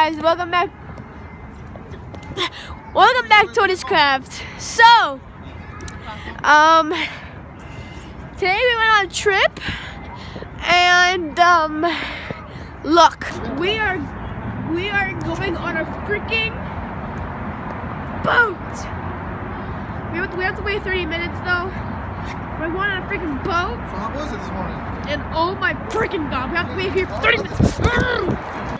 guys, welcome back to Tony's Craft. So today we went on a trip, and look, we are going on a freaking boat. We have to wait 30 minutes though. We're going on a freaking boat. So how was it this morning? And oh my freaking god, we have to wait here for 30 minutes.